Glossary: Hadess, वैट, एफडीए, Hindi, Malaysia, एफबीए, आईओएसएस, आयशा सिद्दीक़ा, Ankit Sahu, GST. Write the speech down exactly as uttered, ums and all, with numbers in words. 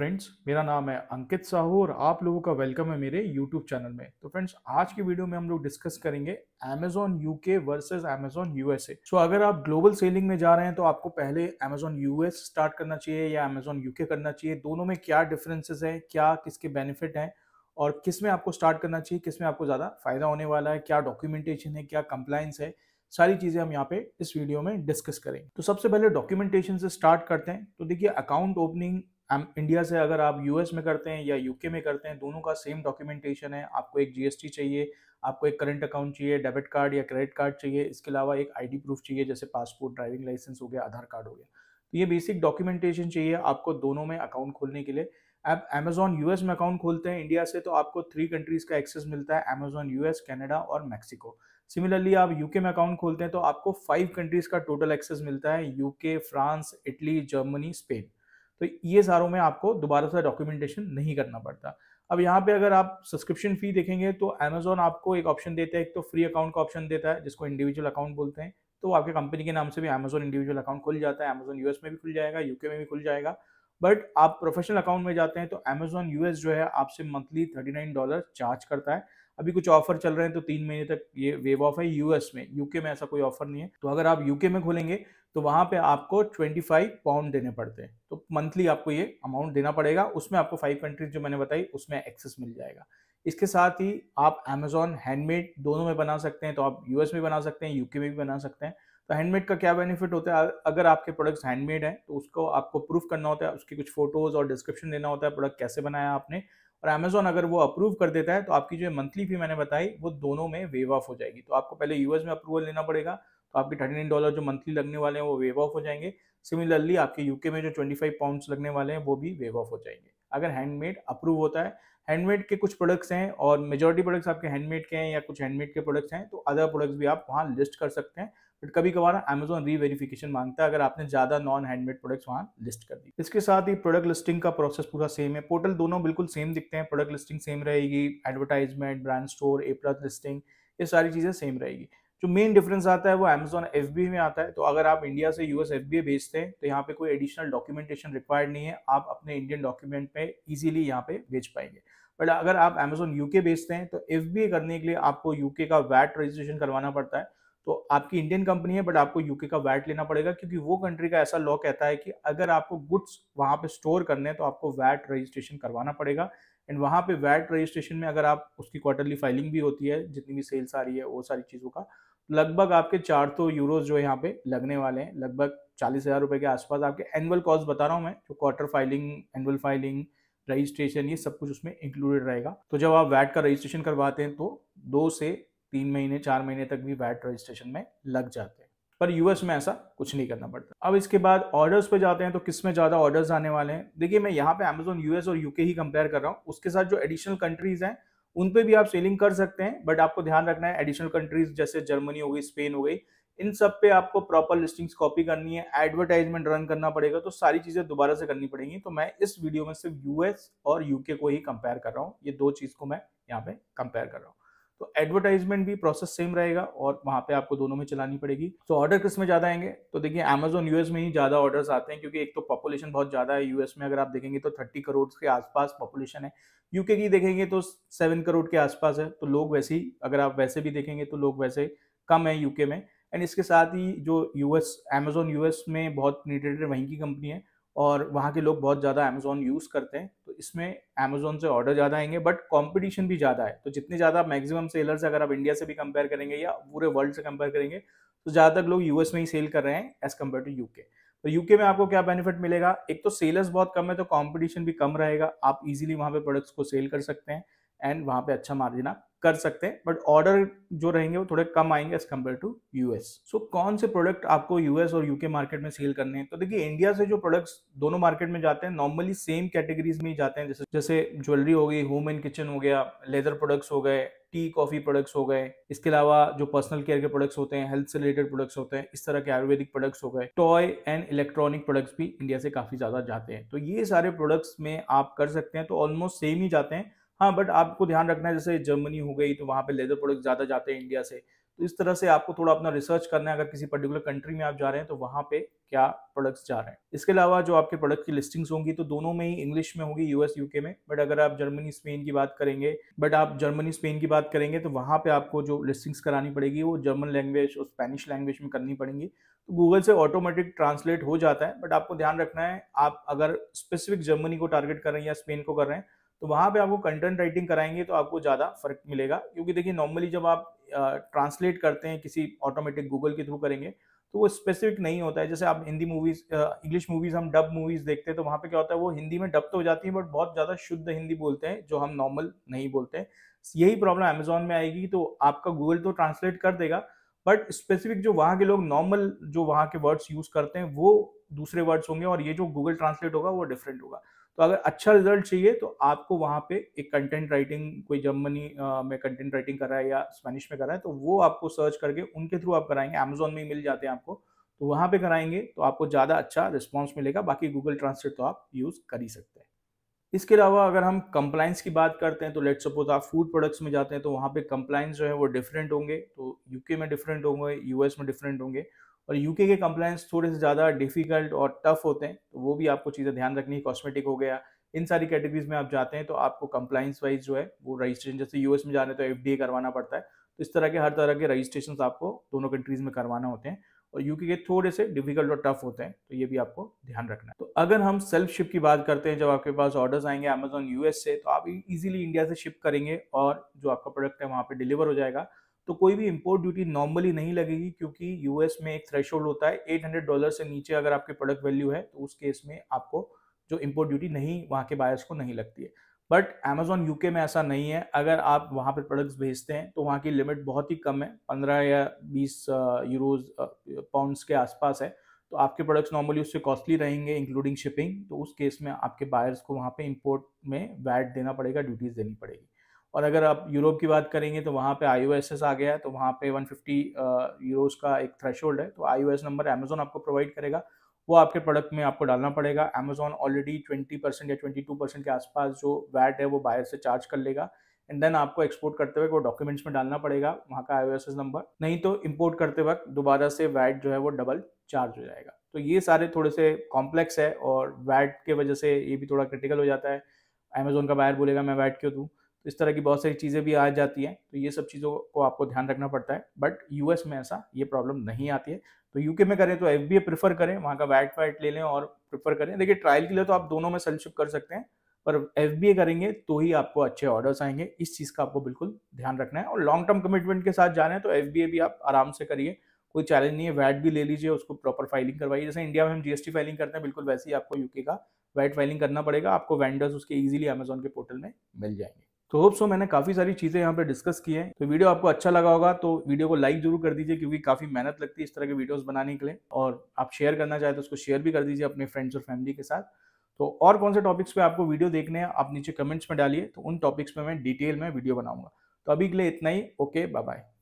Friends, मेरा नाम है अंकित साहू और आप लोगों का वेलकम है मेरे यूट्यूब चैनल में। तो फ्रेंड्स, आज की वीडियो में हम लोग डिस्कस करेंगे Amazon U K versus Amazon U S A। So अगर आप ग्लोबल सेलिंग में जा रहे हैं तो आपको पहले Amazon U S स्टार्ट करना चाहिए या Amazon U K करना चाहिए। दोनों में क्या डिफरेंसेस हैं, क्या किसके बेनिफिट हैं और किस में आपको स्टार्ट करना चाहिए, किस में आपको ज़्यादा फायदा होने वाला है, क्या डॉक्यूमेंटेशन है, क्या कंप्लायंस है, सारी चीज़ें हम यहाँ पे इस वीडियो में डिस्कस करेंगे। तो सबसे पहले डॉक्यूमेंटेशन से स्टार्ट करते हैं। तो देखिए, अकाउंट ओपनिंग इंडिया से अगर आप यूएस में करते हैं या यूके में करते हैं, दोनों का सेम डॉक्यूमेंटेशन है। आपको एक जीएसटी चाहिए, आपको एक करंट अकाउंट चाहिए, डेबिट कार्ड या क्रेडिट कार्ड चाहिए, इसके अलावा एक आईडी प्रूफ चाहिए जैसे पासपोर्ट, ड्राइविंग लाइसेंस हो गया, आधार कार्ड हो गया। तो ये बेसिक डॉक्यूमेंटेशन चाहिए आपको दोनों में अकाउंट खोलने के लिए। आप अमेजॉन यूएस में अकाउंट खोलते हैं इंडिया से तो आपको थ्री कंट्रीज़ का एक्सेस मिलता है, अमेजॉन यूएस, कनाडा और मैक्सिको। सिमिलरली आप यूके में अकाउंट खोलते हैं तो आपको फाइव कंट्रीज़ का टोटल एक्सेस मिलता है, UK, France, Italy, Germany, Spain. तो ये सारों में आपको दोबारा से डॉक्यूमेंटेशन नहीं करना पड़ता। अब यहाँ पे अगर आप सब्सक्रिप्शन फ़ी देखेंगे तो अमेजोन आपको एक ऑप्शन देता है, एक तो फ्री अकाउंट का ऑप्शन देता है जिसको इंडिविजुअल अकाउंट बोलते हैं। तो आपके कंपनी के नाम से भी अमेजोन इंडिविजुअल अकाउंट खुल जाता है, अमेजोन यूएस में भी खुल जाएगा, यूके में भी खुल जाएगा। बट आप प्रोफेशनल अकाउंट में जाते हैं तो अमेजोन यूएस जो है आपसे monthly thirty nine dollar charge करता है। अभी कुछ ऑफर चल रहे हैं तो तीन महीने तक ये वेव ऑफ है यूएस में, यूके में ऐसा कोई ऑफर नहीं है। तो अगर आप यूके में खोलेंगे तो वहाँ पे आपको पच्चीस पाउंड देने पड़ते हैं, तो मंथली आपको ये अमाउंट देना पड़ेगा। उसमें आपको फाइव कंट्रीज जो मैंने बताई उसमें एक्सेस मिल जाएगा। इसके साथ ही आप अमेजॉन हैंडमेड दोनों में बना सकते हैं, तो आप यूएस में बना सकते हैं, यूके में भी बना सकते हैं। तो हैंडमेड का क्या बेनिफिट होता है, अगर आपके प्रोडक्ट्स हैंडमेड हैं तो उसको आपको प्रूफ करना होता है, उसकी कुछ फोटोज़ और डिस्क्रिप्शन देना होता है प्रोडक्ट कैसे बनाया आपने, और अमेजोन अगर वो अप्रूव कर देता है तो आपकी जो मंथली फी मैंने बताई वो दोनों में वेव ऑफ हो जाएगी। तो आपको पहले यूएस में अप्रूवल लेना पड़ेगा तो आपके थर्टी नाइन डॉलर जो मंथली लगने वाले हैं वो वेव ऑफ हो जाएंगे। सिमिलरली आपके यूके में जो ट्वेंटी फाइव पाउंड्स लगने वाले हैं वो भी वेव ऑफ हो जाएंगे अगर हैंडमेड अप्रूव होता है। हैंडमेड के कुछ प्रोडक्ट्स हैं और मेजॉरिटी प्रोडक्ट्स आपके हैंडमेड के हैं या कुछ हैंडमेड के प्रोडक्ट्स हैं, तो अदर प्रोडक्ट्स भी आप वहाँ लिस्ट कर सकते हैं। बट कभी कभार अमेजोन री वेरिफिकेशन मांगता है अगर आपने ज़्यादा नॉन हैंडमेड प्रोडक्ट्स वहाँ लिस्ट कर दी। इसके साथ ही प्रोडक्ट लिस्टिंग का प्रोसेस पूरा सेम है, पोर्टल दोनों बिल्कुल सेम दिखते हैं, प्रोडक्ट लिस्टिंग सेम रहेगी, advertisement, brand store, A plus listing, ये सारी चीज़ें सेम रहेगी। जो मेन डिफरेंस आता है वो अमेजॉन एफबीए में आता है। तो अगर आप इंडिया से यूएस एफबीए भेजते हैं तो यहाँ पे कोई एडिशनल डॉक्यूमेंटेशन रिक्वायर्ड नहीं है, आप अपने इंडियन डॉक्यूमेंट पे इजीली यहाँ पे भेज पाएंगे। बट अगर आप अमेजॉन यूके भेजते हैं तो एफबीए करने के लिए आपको यूके का वैट रजिस्ट्रेशन करवाना पड़ता है। तो आपकी इंडियन कंपनी है बट आपको यूके का वैट लेना पड़ेगा, क्योंकि वो कंट्री का ऐसा लॉ कहता है कि अगर आपको गुड्स वहाँ पे स्टोर करने हैं तो आपको वैट रजिस्ट्रेशन करवाना पड़ेगा। एंड वहाँ पे वैट रजिस्ट्रेशन में अगर आप उसकी क्वार्टरली फाइलिंग भी होती है, जितनी भी सेल्स आ रही है वो सारी चीज़ों का, लगभग आपके चार सौ यूरोज जो यहाँ पे लगने वाले हैं, लगभग चालीस हज़ार रुपये के आसपास आपके एनुअल कॉस्ट बता रहा हूँ मैं, जो quarter filing, annual filing, registration, ये सब कुछ उसमें इंक्लूडेड रहेगा। तो जब आप वैट का रजिस्ट्रेशन करवाते हैं तो दो से तीन महीने, चार महीने तक भी वैट रजिस्ट्रेशन में लग जाते हैं, पर यूएस में ऐसा कुछ नहीं करना पड़ता। अब इसके बाद ऑर्डर्स पे जाते हैं तो किस में ज़्यादा ऑर्डर्स आने वाले हैं। देखिए, मैं यहाँ पे अमेजोन यूएस और यूके ही कंपेयर कर रहा हूँ, उसके साथ जो एडिशनल कंट्रीज़ हैं उन पे भी आप सेलिंग कर सकते हैं। बट आपको ध्यान रखना है, एडिशनल कंट्रीज जैसे जर्मनी हो गई, स्पेन हो गई, इन सब पे आपको प्रॉपर लिस्टिंग्स कॉपी करनी है, एडवर्टाइजमेंट रन करना पड़ेगा, तो सारी चीज़ें दोबारा से करनी पड़ेंगी। तो मैं इस वीडियो में सिर्फ यूएस और यूके को ही कंपेयर कर रहा हूँ, ये दो चीज़ को मैं यहाँ पे कंपेयर कर रहा हूँ। तो एडवर्टाइजमेंट भी प्रोसेस सेम रहेगा और वहाँ पे आपको दोनों में चलानी पड़ेगी। तो ऑर्डर किस में ज़्यादा आएंगे, तो देखिए अमेजोन यूएस में ही ज़्यादा ऑर्डर्स आते हैं, क्योंकि एक तो पॉपुलेशन बहुत ज़्यादा है यूएस में, अगर आप देखेंगे तो तीस करोड़ के आसपास पॉपुलेशन है, यूके की देखेंगे तो सात करोड़ के आसपास है। तो लोग वैसे ही, अगर आप वैसे भी देखेंगे तो लोग वैसे कम है यूके में। एंड इसके साथ ही जो यूएस, अमेजोन यूएस में बहुत नीडेड वहीं की कंपनी है और वहाँ के लोग बहुत ज़्यादा अमेजोन यूज़ करते हैं, तो इसमें अमेजोन से ऑर्डर ज़्यादा आएंगे। बट कंपटीशन भी ज़्यादा है, तो जितने ज़्यादा मैक्सिमम सेलर्स, अगर आप इंडिया से भी कंपेयर करेंगे या पूरे वर्ल्ड से कंपेयर करेंगे, तो ज़्यादातर लोग यूएस में ही सेल कर रहे हैं एज़ कम्पेयर टू यूके। तो यूके में आपको क्या बेनिफिट मिलेगा, एक तो सेलर्स बहुत कम है तो कॉम्पिटिशन भी कम रहेगा, आप ईजिली वहाँ पर प्रोडक्ट्स को सेल कर सकते हैं एंड वहाँ पर अच्छा मार्जिन आप कर सकते हैं। बट ऑर्डर जो रहेंगे वो थोड़े कम आएंगे as compare to US. So कौन से प्रोडक्ट आपको यूएस और यूके मार्केट में सेल करने हैं, तो देखिए इंडिया से जो प्रोडक्ट्स दोनों मार्केट में जाते हैं नॉर्मली सेम कैटेगरीज में ही जाते हैं, जैसे जैसे ज्वेलरी हो गई, होम एंड किचन हो गया, लेदर प्रोडक्ट्स हो गए, टी कॉफ़ी प्रोडक्ट्स हो गए, इसके अलावा जो पर्सनल केयर के प्रोडक्ट्स होते हैं, हेल्थ से रिलेटेड प्रोडक्ट्स होते हैं, इस तरह के आयुर्वेदिक प्रोडक्ट्स हो गए, टॉय एंड इलेक्ट्रॉनिक प्रोडक्ट्स भी इंडिया से काफ़ी ज़्यादा जाते हैं। तो ये सारे प्रोडक्ट्स में आप कर सकते हैं, तो ऑलमोस्ट सेम ही जाते हैं। हाँ, बट आपको ध्यान रखना है, जैसे जर्मनी हो गई तो वहाँ पे लेदर प्रोडक्ट ज़्यादा जाते हैं इंडिया से, तो इस तरह से आपको थोड़ा अपना रिसर्च करना है, अगर किसी पर्टिकुलर कंट्री में आप जा रहे हैं तो वहाँ पे क्या प्रोडक्ट्स जा रहे हैं। इसके अलावा जो आपके प्रोडक्ट की लिस्टिंग्स होंगी तो दोनों में ही इंग्लिश में होगी, यूएस यूके में। बट अगर आप जर्मनी स्पेन की बात करेंगे बट आप जर्मनी स्पेन की बात करेंगे तो वहाँ पे आपको जो लिस्टिंग्स करानी पड़ेगी वो जर्मन लैंग्वेज और स्पेनिश लैंग्वेज में करनी पड़ेंगी। तो गूगल से ऑटोमेटिक ट्रांसलेट हो जाता है, बट आपको ध्यान रखना है आप अगर स्पेसिफिक जर्मनी को टारगेट कर रहे हैं या स्पेन को कर रहे हैं तो वहाँ पे आपको कंटेंट राइटिंग कराएंगे तो आपको ज़्यादा फर्क मिलेगा। क्योंकि देखिए नॉर्मली जब आप ट्रांसलेट करते हैं किसी ऑटोमेटिक गूगल के थ्रू करेंगे तो वो स्पेसिफिक नहीं होता है। जैसे आप हिंदी मूवीज़ इंग्लिश मूवीज़ हम डब मूवीज़ देखते हैं तो वहाँ पे क्या होता है वो हिंदी में डब तो हो जाती है बट बहुत ज़्यादा शुद्ध हिंदी बोलते हैं जो हम नॉर्मल नहीं बोलते हैं। यही प्रॉब्लम अमेजोन में आएगी। तो आपका गूगल तो ट्रांसलेट कर देगा बट स्पेसिफिक जो वहाँ के लोग नॉर्मल जो वहाँ के वर्ड्स यूज़ करते हैं वो दूसरे वर्ड्स होंगे और ये जो गूगल ट्रांसलेट होगा वो डिफरेंट होगा। तो अगर अच्छा रिजल्ट चाहिए तो आपको वहाँ पे एक कंटेंट राइटिंग कोई जर्मनी में कंटेंट राइटिंग कर रहा है या स्पेनिश में कर रहा है तो वो आपको सर्च करके उनके थ्रू आप कराएंगे। अमेजोन में ही मिल जाते हैं आपको, तो वहाँ पे कराएंगे तो आपको ज़्यादा अच्छा रिस्पॉन्स मिलेगा। बाकी गूगल ट्रांसलेट तो आप यूज़ कर ही सकते हैं। इसके अलावा अगर हम कंप्लाइंस की बात करते हैं तो लेट्स सपोज आप फूड प्रोडक्ट्स में जाते हैं तो वहाँ पे कंप्लाइंस जो है वो डिफरेंट होंगे। तो यूके में डिफरेंट होंगे, यूएस में डिफरेंट होंगे और यूके के कंप्लाइंस थोड़े से ज़्यादा डिफिकल्ट और टफ होते हैं तो वो भी आपको चीज़ें ध्यान रखनी है। कॉस्मेटिक हो गया, इन सारी कैटेगरीज में आप जाते हैं तो आपको कंप्लाइंस वाइज जो है वो रजिस्ट्रेशन, जैसे यूएस में जा रहे हैं तो एफडीए करवाना पड़ता है, तो इस तरह के हर तरह के रजिस्ट्रेशन आपको दोनों कंट्रीज़ में करवाना होते हैं और यूके के थोड़े से डिफिकल्ट और टफ होते हैं तो ये भी आपको ध्यान रखना है। तो अगर हम सेल्फ शिप की बात करते हैं, जब आपके पास ऑर्डर्स आएंगे अमेजोन यूएस से तो आप इजीली इंडिया से शिप करेंगे और जो आपका प्रोडक्ट है वहाँ पे डिलीवर हो जाएगा तो कोई भी इंपोर्ट ड्यूटी नॉर्मली नहीं लगेगी। क्योंकि यूएस में एक थ्रेशोल्ड होता है, एट हंड्रेड डॉलर से नीचे अगर आपके प्रोडक्ट वैल्यू है तो उस केस में आपको जो इंपोर्ट ड्यूटी नहीं वहाँ के बायर्स को नहीं लगती है। बट अमेजोन यूके में ऐसा नहीं है। अगर आप वहाँ पर प्रोडक्ट्स भेजते हैं तो वहाँ की लिमिट बहुत ही कम है, पंद्रह या बीस यूरोज पाउंड्स के आसपास है, तो आपके प्रोडक्ट्स नॉर्मली उससे कॉस्टली रहेंगे इंक्लूडिंग शिपिंग। तो उस केस में आपके बायर्स को वहाँ पे इंपोर्ट में वैट देना पड़ेगा, ड्यूटीज़ देनी पड़ेगी। और अगर आप यूरोप की बात करेंगे तो वहाँ पे आईओएसएस आ गया है, तो वहाँ पे एक सौ पचास यूरोज का एक थ्रेशोल्ड है, तो आईओएस नंबर अमेजोन आपको प्रोवाइड करेगा, वो आपके प्रोडक्ट में आपको डालना पड़ेगा। अमेजोन ऑलरेडी बीस परसेंट या बाईस परसेंट के आसपास जो वैट है वो बायर से चार्ज कर लेगा एंड देन आपको एक्सपोर्ट करते वक्त वो डॉक्यूमेंट्स में डालना पड़ेगा वहाँ का आईओएसएस नंबर, नहीं तो इम्पोर्ट करते वक्त दोबारा से वैट जो है वो डबल चार्ज हो जाएगा। तो ये सारे थोड़े से कॉम्प्लेक्स है और वैट के वजह से ये भी थोड़ा क्रिटिकल हो जाता है। अमेजोन का बायर बोलेगा मैं वैट क्यों दूँ, तो इस तरह की बहुत सारी चीज़ें भी आ जाती हैं। तो ये सब चीज़ों को आपको ध्यान रखना पड़ता है। बट यूएस में ऐसा ये प्रॉब्लम नहीं आती है। तो यूके में करें तो एफबीए प्रेफर करें, वहाँ का वैट वैट ले लें और प्रेफर करें। देखिए ट्रायल के लिए तो आप दोनों में सेल्फ शिप कर सकते हैं, पर एफबीए करेंगे तो ही आपको अच्छे ऑर्डर्स आएंगे। इस चीज़ का आपको बिल्कुल ध्यान रखना है और लॉन्ग टर्म कमिटमेंट के साथ जा रहे हैं तो एफबीए भी आप आराम से करिए, कोई चैलेंज नहीं है। वैट भी ले लीजिए, उसको प्रॉपर फाइलिंग करवाइए। जैसे इंडिया में हम जीएसटी फाइलिंग करते हैं, बिल्कुल वैसे ही आपको यूके का वैट फाइलिंग करना पड़ेगा। आपको वेंडर्स उसके ईजिली अमेजोन के पोर्टल में मिल जाएंगे। तो होप सो मैंने काफ़ी सारी चीज़ें यहाँ पे डिस्कस की हैं। तो वीडियो आपको अच्छा लगा होगा तो वीडियो को लाइक जरूर कर दीजिए, क्योंकि काफ़ी मेहनत लगती है इस तरह के वीडियोस बनाने के लिए। और आप शेयर करना चाहे तो उसको शेयर भी कर दीजिए अपने फ्रेंड्स और फैमिली के साथ। तो और कौन से टॉपिक्स पे आपको वीडियो देखने हैं आप नीचे कमेंट्स में डालिए, तो उन टॉपिक्स पर मैं डिटेल में वीडियो बनाऊँगा। तो अभी के लिए इतना ही। Okay, bye bye.